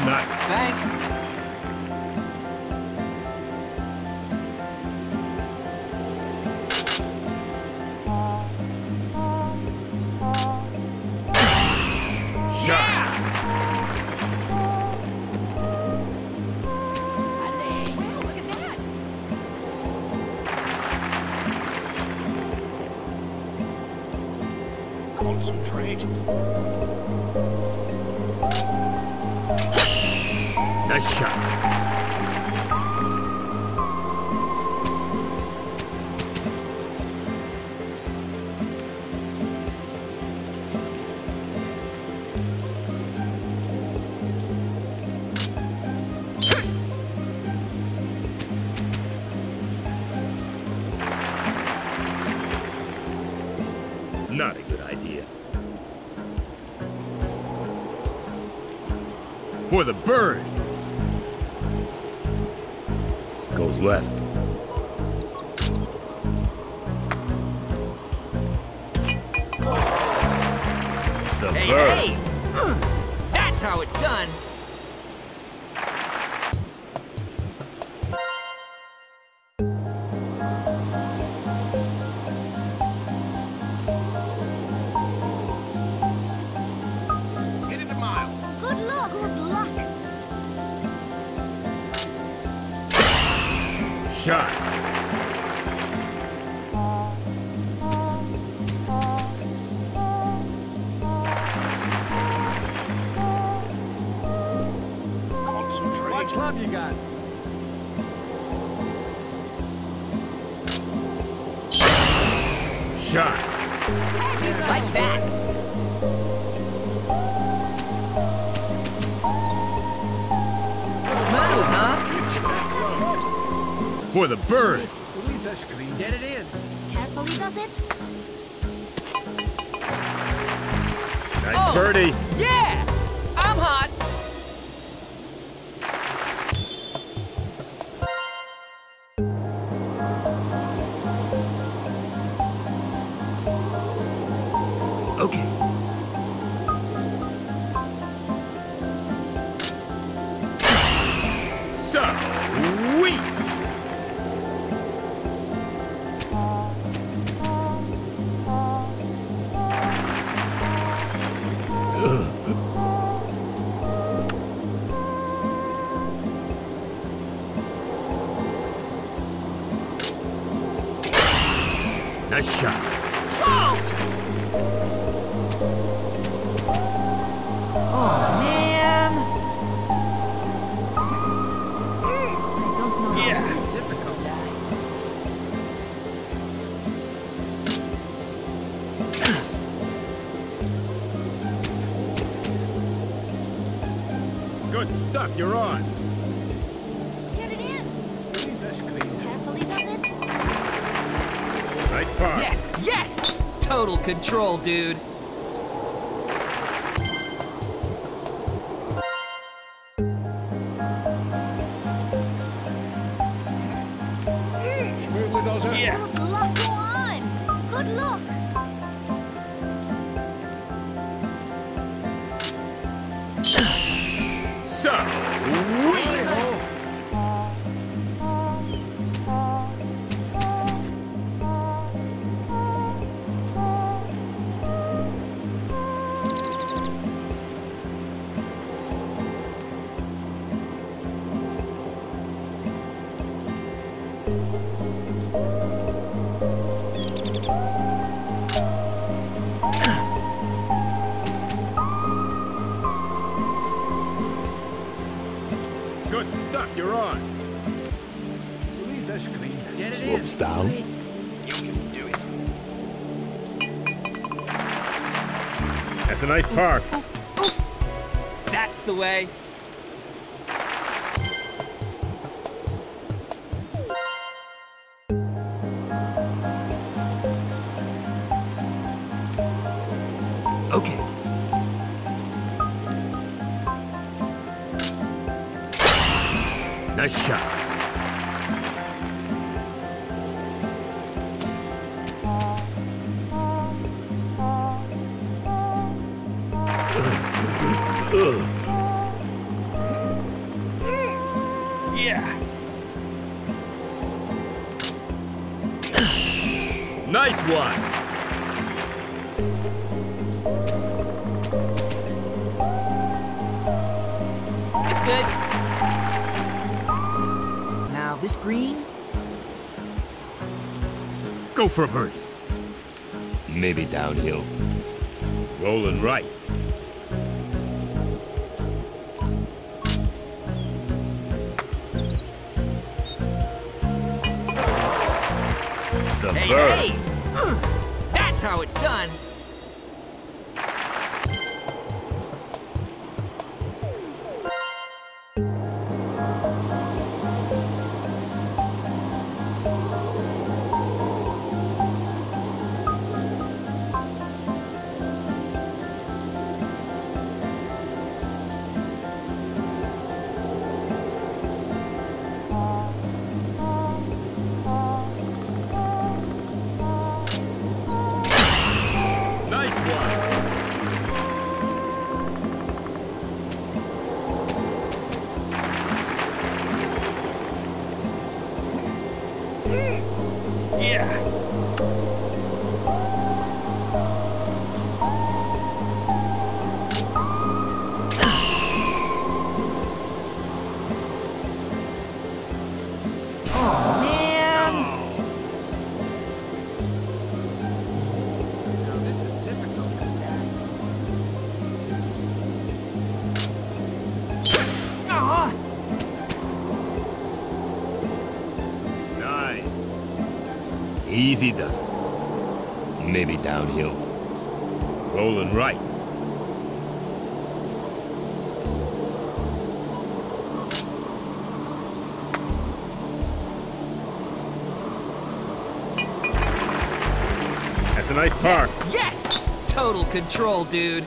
Good night. Thanks. Concentrate. Nice shot. Not a good idea. For the bird. Goes left. The bird. Hey. That's how it's done. Shot. Concentrate. What club you got? Shot. Like that. For the bird. Get it in. Carefully does it. Nice birdie. Yeah! I'm hot. Okay. Sweet. Nice shot. Oh, man. I don't know. Yeah, it's difficult. Good stuff, you're on. Get it in. Carefully does it. Nice part. Yes, yes! Total control, dude. Smoothly does it. Yeah. Good luck, go on. Good luck. So, we... Good stuff, you're on. Slopes down. You can do it. That's a nice park. That's the way. Okay. Nice shot. Nice one! Good. Now this green. Go for a birdie. Maybe downhill. Rolling right. The bird. Hey. That's how it's done. Easy does it. Maybe downhill. Rolling right. That's a nice par. Yes! Yes! Total control, dude.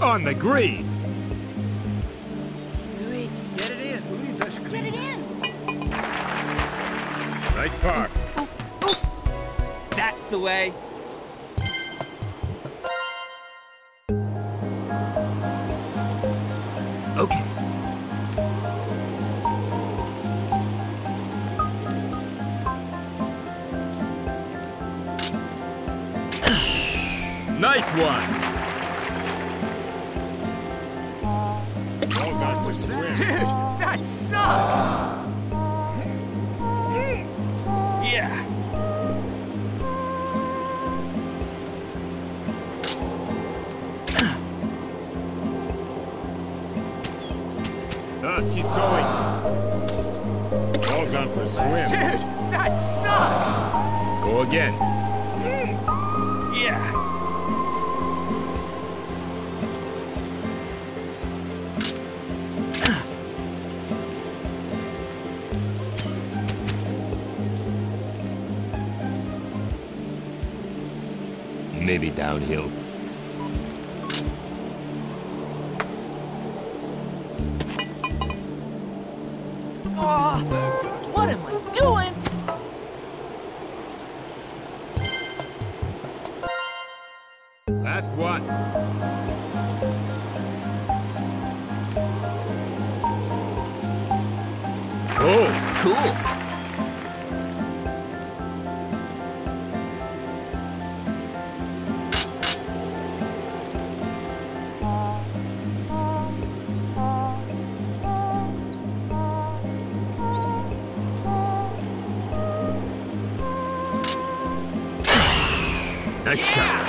On the green. Do it. Get it in. We'll need that green. Get it in. Nice park. Oh, oh, oh. That's the way. Okay. Nice one. Dude, that sucked! Yeah! She's going. All gone for a swim. Dude, that sucked! Go again. Yeah! Maybe downhill. Oh, what am I doing? Last one. Oh, cool. Nice shot.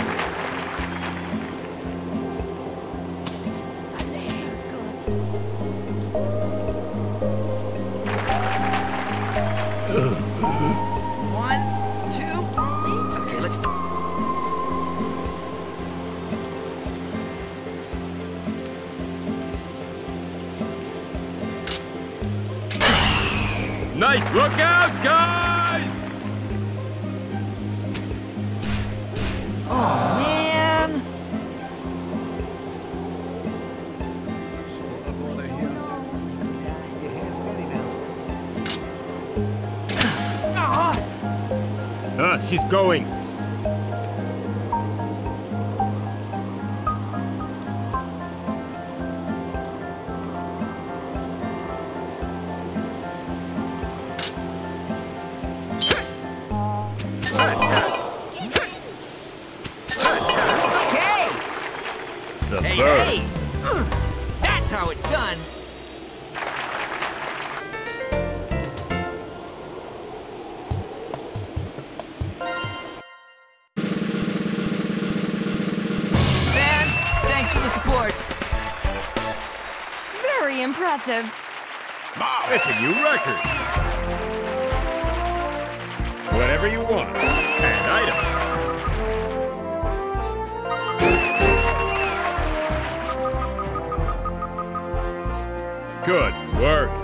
Nice, look out, guys! Oh, man! Ah, she's going. Hey, that's how it's done. Fans, thanks for the support. Very impressive. Wow, it's a new record. Whatever you want, an item. Good work.